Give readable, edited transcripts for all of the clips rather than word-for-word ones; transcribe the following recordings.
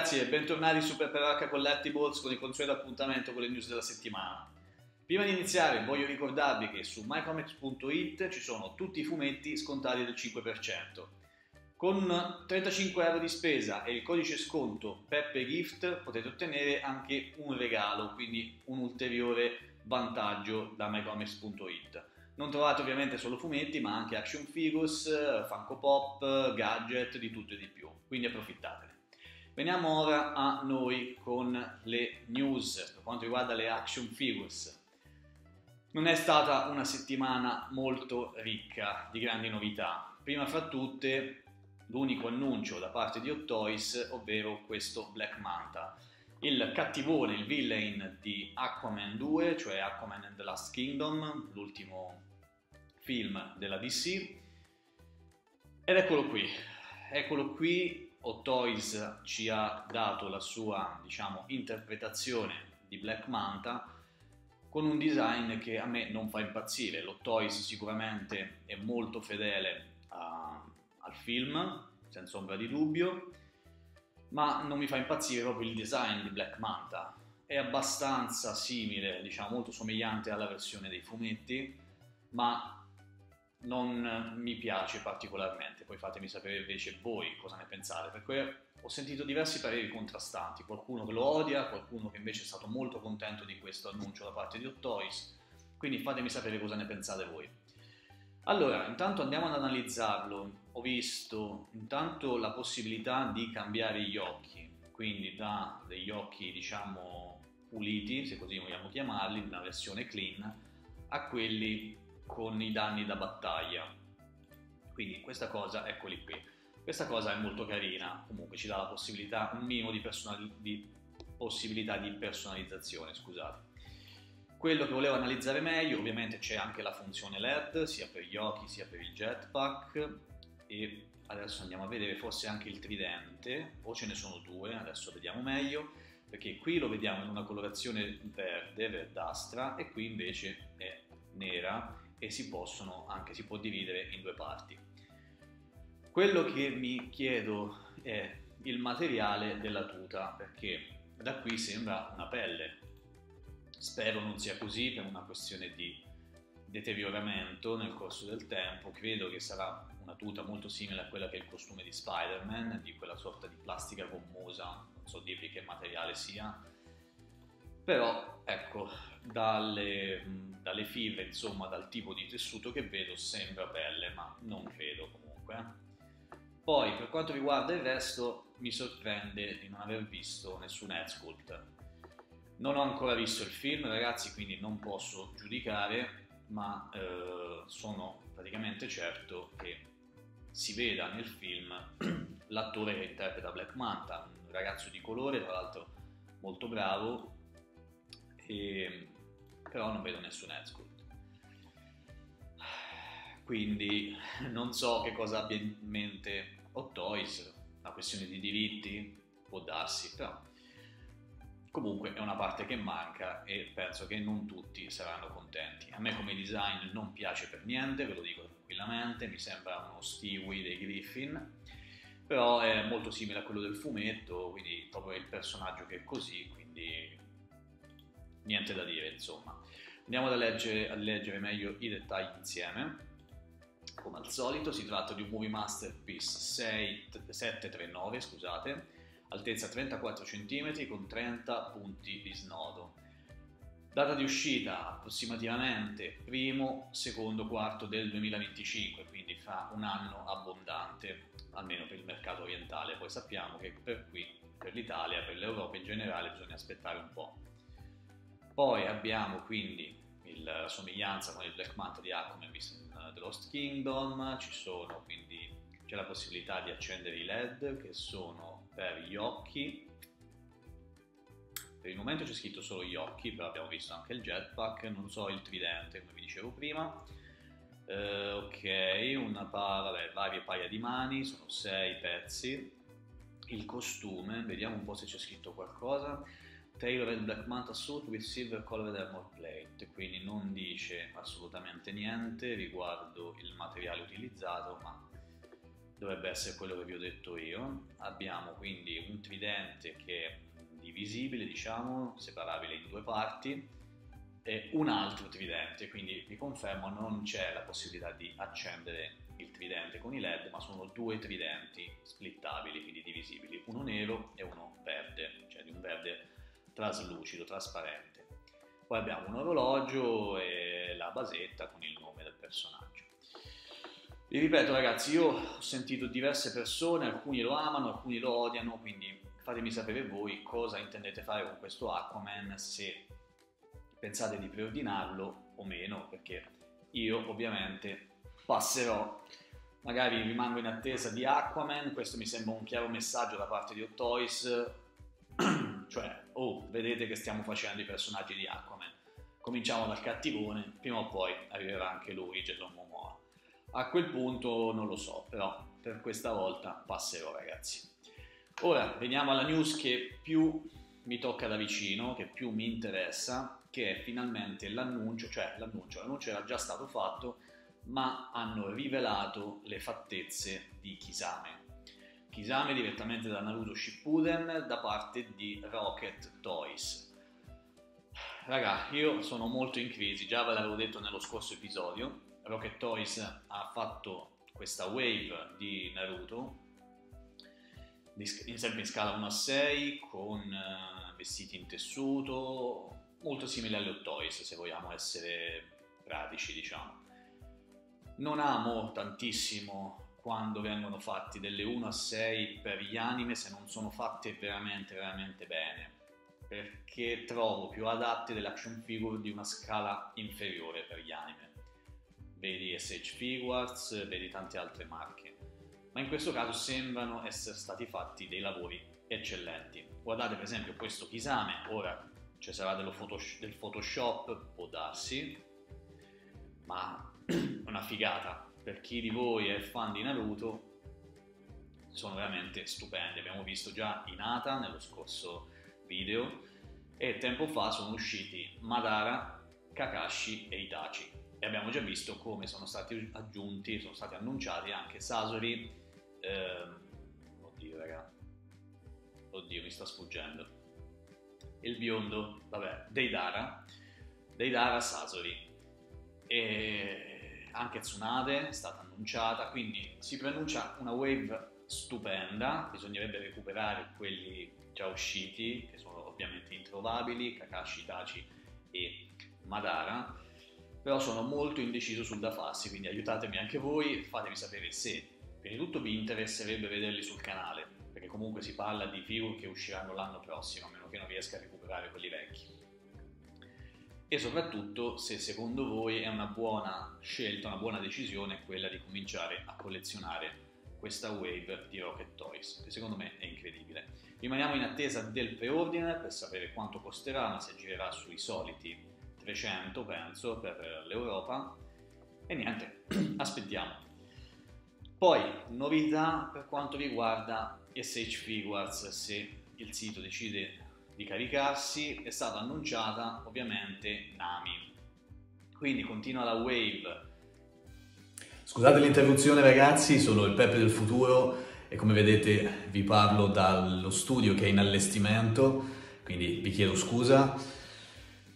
ragazzi e bentornati su Peppe Varca con l'Artiballs con il consueto appuntamento con le news della settimana. Prima di iniziare voglio ricordarvi che su mycomics.it ci sono tutti i fumetti scontati del 5%. Con 35 euro di spesa e il codice sconto PEPPEGIFT potete ottenere anche un regalo, quindi un ulteriore vantaggio da mycomics.it. Non trovate ovviamente solo fumetti, ma anche action figures, Funko Pop, gadget, di tutto e di più, quindi approfittatene. Veniamo ora a noi con le news per quanto riguarda le action figures. Non è stata una settimana molto ricca di grandi novità. Prima fra tutte l'unico annuncio da parte di Hot Toys, ovvero questo Black Manta. Il cattivone, il villain di Aquaman 2, cioè Aquaman and the Last Kingdom, l'ultimo film della DC. Ed eccolo qui, Hot Toys ci ha dato la sua, diciamo, interpretazione di Black Manta con un design che a me non fa impazzire. L'Hot Toys sicuramente è molto fedele al film, senza ombra di dubbio, ma non mi fa impazzire proprio il design di Black Manta. È abbastanza simile, diciamo, molto somigliante alla versione dei fumetti, ma non mi piace particolarmente. Poi fatemi sapere invece voi cosa ne pensate, perché ho sentito diversi pareri contrastanti, qualcuno che lo odia, qualcuno che invece è stato molto contento di questo annuncio da parte di Hot Toys, quindi fatemi sapere cosa ne pensate voi. Allora, intanto andiamo ad analizzarlo. Ho visto intanto la possibilità di cambiare gli occhi, quindi da degli occhi, diciamo, puliti, se così vogliamo chiamarli, una versione clean, a quelli con i danni da battaglia. Quindi questa cosa, eccoli qui, questa cosa è molto carina, comunque ci dà la possibilità, un minimo di personalizzazione, scusate. Quello che volevo analizzare meglio, ovviamente c'è anche la funzione LED, sia per gli occhi sia per il jetpack, e adesso andiamo a vedere forse anche il tridente, o ce ne sono due, adesso vediamo meglio, perché qui lo vediamo in una colorazione verde, verdastra, e qui invece è nera, e si può dividere in due parti. Quello che mi chiedo è il materiale della tuta, perché da qui sembra una pelle. Spero non sia così per una questione di deterioramento nel corso del tempo. Credo che sarà una tuta molto simile a quella che è il costume di Spider-Man, di quella sorta di plastica gommosa, non so dirvi che materiale sia, però ecco, dalle fibre, insomma, dal tipo di tessuto che vedo sembra pelle, ma non credo comunque. Poi per quanto riguarda il resto mi sorprende di non aver visto nessun head sculpt. Non ho ancora visto il film, ragazzi, quindi non posso giudicare, ma sono praticamente certo che si veda nel film l'attore che interpreta Black Manta, un ragazzo di colore, tra l'altro molto bravo, e però non vedo nessun head sculpt, quindi non so che cosa abbia in mente Hot Toys, una questione di diritti può darsi, però comunque è una parte che manca e penso che non tutti saranno contenti. A me come design non piace per niente, ve lo dico tranquillamente, mi sembra uno Stewie dei Griffin, però è molto simile a quello del fumetto, quindi proprio il personaggio che è così, quindi niente da dire, insomma. Andiamo a leggere meglio i dettagli insieme. Come al solito si tratta di un Movie Masterpiece 739, scusate, altezza 34 cm con 30 punti di snodo. Data di uscita approssimativamente primo, secondo quarto del 2025, quindi fra un anno abbondante, almeno per il mercato orientale. Poi sappiamo che per qui, per l'Italia, per l'Europa in generale, bisogna aspettare un po'. Poi abbiamo quindi la somiglianza con il Black Manta di Aquaman in The Lost Kingdom, c'è la possibilità di accendere i LED che sono per gli occhi. Per il momento c'è scritto solo gli occhi, però abbiamo visto anche il jetpack, non so, il tridente come vi dicevo prima. Ok, varie paia di mani, sono 6 pezzi. Il costume, vediamo un po' se c'è scritto qualcosa. Tailored Black Manta Suit with Silver Colored Armor Plate, quindi non dice assolutamente niente riguardo il materiale utilizzato, ma dovrebbe essere quello che vi ho detto io. Abbiamo quindi un tridente che è divisibile, diciamo, separabile in due parti, e un altro tridente, quindi vi confermo non c'è la possibilità di accendere il tridente con i LED, ma sono due tridenti splittabili, quindi divisibili, uno nero e uno verde, cioè di un verde traslucido, trasparente. Poi abbiamo un orologio e la basetta con il nome del personaggio. Vi ripeto ragazzi, io ho sentito diverse persone, alcuni lo amano, alcuni lo odiano, quindi fatemi sapere voi cosa intendete fare con questo Aquaman, se pensate di preordinarlo o meno, perché io ovviamente passerò, magari rimango in attesa di Aquaman. Questo mi sembra un chiaro messaggio da parte di Hot Toys, cioè, oh, vedete che stiamo facendo i personaggi di Aquaman, cominciamo dal cattivone, prima o poi arriverà anche lui, Gelomo Momoa. A quel punto non lo so, però per questa volta passerò ragazzi. Ora veniamo alla news che più mi tocca da vicino, che più mi interessa, che è finalmente l'annuncio, cioè l'annuncio era già stato fatto, ma hanno rivelato le fattezze di Kisame. Kisame direttamente da Naruto Shippuden da parte di Rocket Toys. Raga, io sono molto in crisi, già ve l'avevo detto nello scorso episodio. Rocket Toys ha fatto questa wave di Naruto sempre in scala 1:6 con vestiti in tessuto, molto simile alle Hot Toys se vogliamo essere pratici, diciamo. Non amo tantissimo quando vengono fatti delle 1:6 per gli anime se non sono fatte veramente veramente bene, perché trovo più adatte delle action figure di una scala inferiore per gli anime. Vedi S.H. Figuarts, vedi tante altre marche, ma in questo caso sembrano essere stati fatti dei lavori eccellenti. Guardate per esempio questo Kisame, ora ci sarà del Photoshop, può darsi, ma una figata. Per chi di voi è fan di Naruto sono veramente stupendi, abbiamo visto già Hinata nello scorso video e tempo fa sono usciti Madara, Kakashi e Itachi, e abbiamo già visto come sono stati aggiunti, sono stati annunciati anche Sasori, oddio raga, oddio mi sta sfuggendo, il biondo, vabbè, Deidara Sasori, e anche Tsunade è stata annunciata, quindi si preannuncia una wave stupenda. Bisognerebbe recuperare quelli già usciti, che sono ovviamente introvabili, Kakashi, Itachi e Madara, però sono molto indeciso sul da farsi, quindi aiutatemi anche voi, fatemi sapere se prima di tutto vi interesserebbe vederli sul canale, perché comunque si parla di figure che usciranno l'anno prossimo, a meno che non riesca a recuperare quelli vecchi, e soprattutto se secondo voi è una buona scelta, una buona decisione quella di cominciare a collezionare questa wave di Rocket Toys, che secondo me è incredibile. Rimaniamo in attesa del preordine per sapere quanto costerà, ma si girerà sui soliti 300 penso per l'Europa, e niente, aspettiamo. Poi novità per quanto riguarda S.H. Figuarts, se il sito decide di caricarsi, è stata annunciata ovviamente Nami, quindi continua la wave. Scusate l'interruzione ragazzi, sono il Peppe del futuro e come vedete vi parlo dallo studio che è in allestimento, quindi vi chiedo scusa,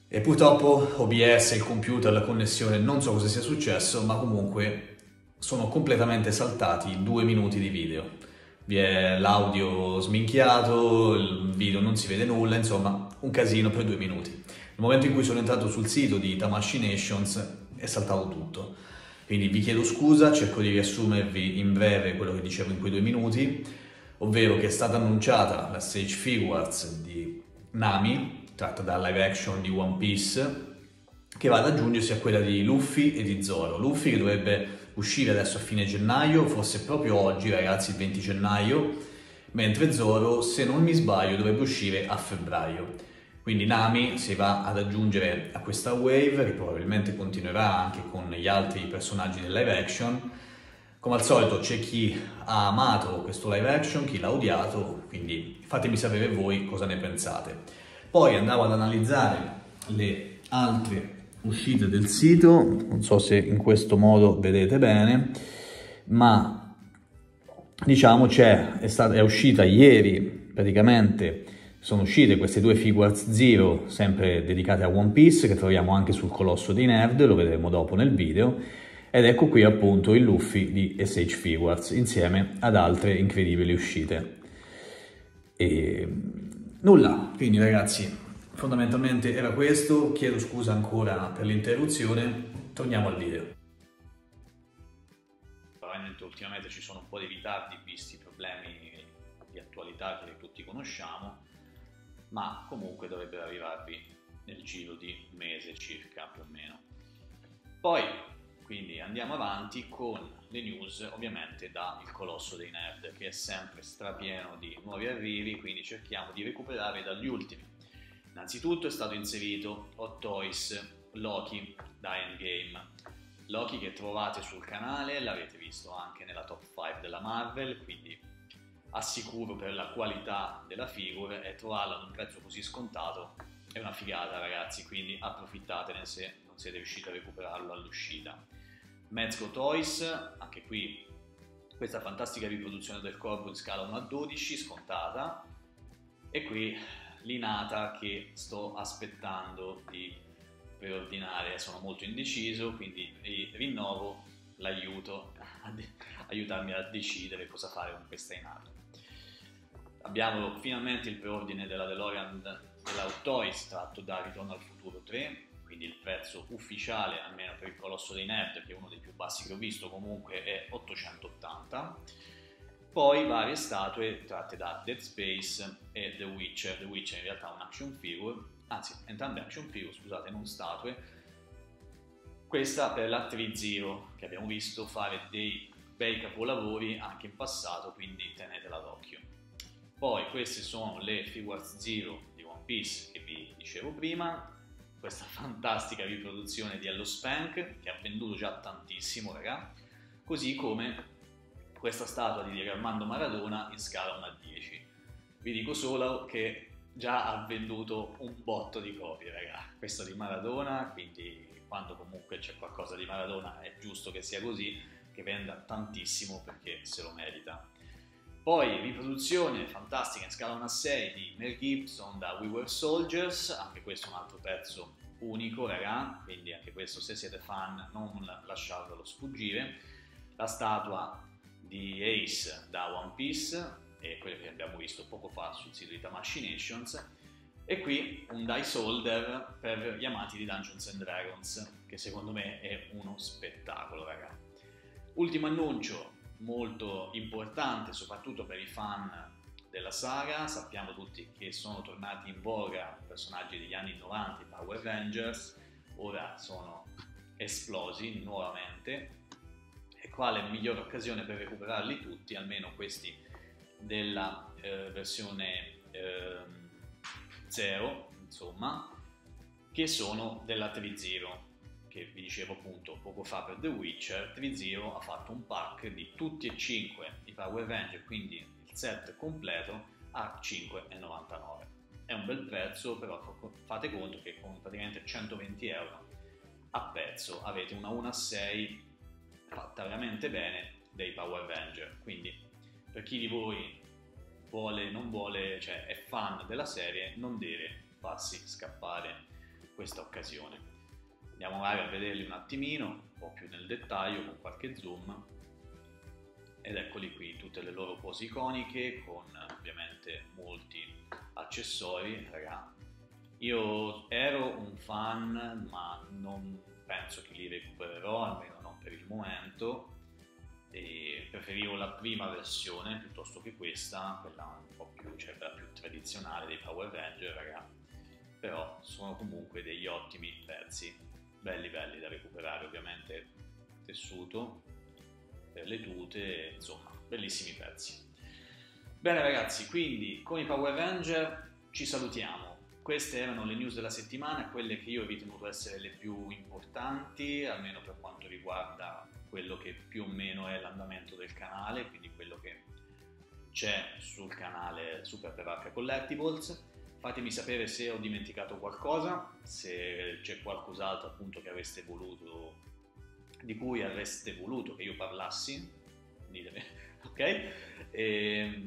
e purtroppo OBS, il computer, la connessione, non so cosa sia successo, ma comunque sono completamente saltati 2 minuti di video. Vi è l'audio sminchiato, il video non si vede nulla, insomma un casino per 2 minuti. Nel momento in cui sono entrato sul sito di Tamashii Nations è saltato tutto, quindi vi chiedo scusa, cerco di riassumervi in breve quello che dicevo in quei 2 minuti, ovvero che è stata annunciata la S.H. Figuarts di Nami, tratta da live action di One Piece, che va ad aggiungersi a quella di Luffy e di Zoro. Luffy che dovrebbe uscire adesso a fine gennaio, forse proprio oggi ragazzi, il 20 gennaio, mentre Zoro, se non mi sbaglio, dovrebbe uscire a febbraio. Quindi Nami si va ad aggiungere a questa wave, che probabilmente continuerà anche con gli altri personaggi del live action. Come al solito c'è chi ha amato questo live action, chi l'ha odiato, quindi fatemi sapere voi cosa ne pensate. Poi andavo ad analizzare le altre uscite del sito, non so se in questo modo vedete bene, ma diciamo è uscita ieri, praticamente sono uscite queste due Figuarts Zero, sempre dedicate a One Piece, che troviamo anche sul Colosso dei Nerd, lo vedremo dopo nel video, ed ecco qui appunto il Luffy di S.H. Figuarts, insieme ad altre incredibili uscite. E nulla, quindi ragazzi, fondamentalmente era questo, chiedo scusa ancora per l'interruzione, torniamo al video. Ultimamente ci sono un po' di ritardi visti i problemi di attualità che tutti conosciamo, ma comunque dovrebbero arrivarvi nel giro di un mese circa, più o meno. Poi quindi andiamo avanti con le news, ovviamente dal Colosso dei Nerd, che è sempre strapieno di nuovi arrivi, quindi cerchiamo di recuperare dagli ultimi. Innanzitutto è stato inserito Hot Toys Loki da Endgame, Loki che trovate sul canale, l'avete visto anche nella top 5 della Marvel, quindi assicuro per la qualità della figura, e trovarla ad un prezzo così scontato è una figata ragazzi, quindi approfittatene se non siete riusciti a recuperarlo all'uscita. Mezzo Toys, anche qui questa fantastica riproduzione del corpo in scala 1:12, scontata, e qui l'Hinata che sto aspettando di preordinare, sono molto indeciso, quindi rinnovo l'aiuto ad aiutarmi a decidere cosa fare con questa Hinata. Abbiamo finalmente il preordine della DeLorean della Hot Toys tratto da Ritorno al Futuro 3, quindi il prezzo ufficiale, almeno per il Colosso dei Nerd, che è uno dei più bassi che ho visto, comunque è 880. Poi varie statue tratte da Dead Space e The Witcher. The Witcher in realtà è un action figure, anzi entrambe action figure, scusate, non statue. Questa per la threezero, che abbiamo visto fare dei bei capolavori anche in passato, quindi tenetela d'occhio. Poi queste sono le Figuarts Zero di One Piece che vi dicevo prima, questa fantastica riproduzione di Hello Spank che ha venduto già tantissimo raga, così come questa statua di Diego Armando Maradona in scala 1:10. Vi dico solo che già ha venduto un botto di copie raga, questa di Maradona, quindi quando comunque c'è qualcosa di Maradona è giusto che sia così, che venda tantissimo perché se lo merita. Poi riproduzione fantastica in scala 1:6 di Mel Gibson da We Were Soldiers, anche questo è un altro pezzo unico raga, quindi anche questo se siete fan non lasciatelo sfuggire. La statua di Ace da One Piece, e quello che abbiamo visto poco fa sul sito di Tamashii Nations, e qui un dice holder per gli amanti di Dungeons & Dragons, che secondo me è uno spettacolo raga. Ultimo annuncio molto importante, soprattutto per i fan della saga, sappiamo tutti che sono tornati in voga personaggi degli anni 90, i Power Rangers, ora sono esplosi nuovamente, e quale migliore occasione per recuperarli tutti, almeno questi della versione Zero, insomma, che sono della threezero, che vi dicevo appunto poco fa per The Witcher. Threezero ha fatto un pack di tutti e 5 i Power Ranger, quindi il set completo a 5,99. È un bel prezzo, però fate conto che con praticamente 120 euro a pezzo avete una 1:6 fatta veramente bene dei Power Ranger, quindi per chi di voi vuole, non vuole, cioè è fan della serie, non deve farsi scappare questa occasione. Andiamo magari a vederli un attimino, un po' più nel dettaglio, con qualche zoom. Ed eccoli qui, tutte le loro pose iconiche, con ovviamente molti accessori. Raga, io ero un fan, ma non penso che li recupererò, almeno non per il momento. E preferivo la prima versione piuttosto che questa, quella un po' più, cioè quella più tradizionale dei Power Ranger raga, però sono comunque degli ottimi pezzi, belli belli da recuperare, ovviamente tessuto per le tute, insomma bellissimi pezzi. Bene ragazzi, quindi con i Power Ranger ci salutiamo. Queste erano le news della settimana, quelle che io ho ritenuto essere le più importanti, almeno per quanto riguarda quello che più o meno è l'andamento del canale, quindi quello che c'è sul canale Peppe Varca Collectibles. Fatemi sapere se ho dimenticato qualcosa, se c'è qualcos'altro appunto che avreste voluto, di cui avreste voluto che io parlassi, ditemi ok? E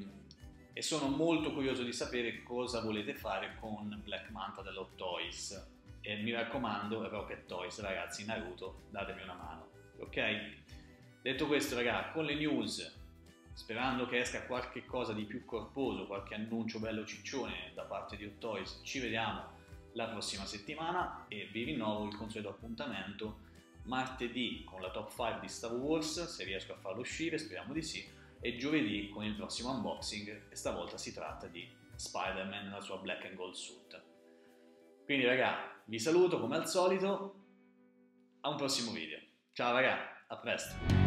sono molto curioso di sapere cosa volete fare con Black Manta della Hot Toys. E mi raccomando, Rocket Toys, ragazzi, Naruto, datemi una mano, ok? Detto questo, ragazzi, con le news, sperando che esca qualche cosa di più corposo, qualche annuncio bello ciccione da parte di Hot Toys, ci vediamo la prossima settimana e vi rinnovo il consueto appuntamento martedì con la top 5 di Star Wars, se riesco a farlo uscire, speriamo di sì, e giovedì con il prossimo unboxing, e stavolta si tratta di Spider-Man nella sua Black and Gold Suit. Quindi ragà, vi saluto come al solito, a un prossimo video. Ciao ragà, a presto!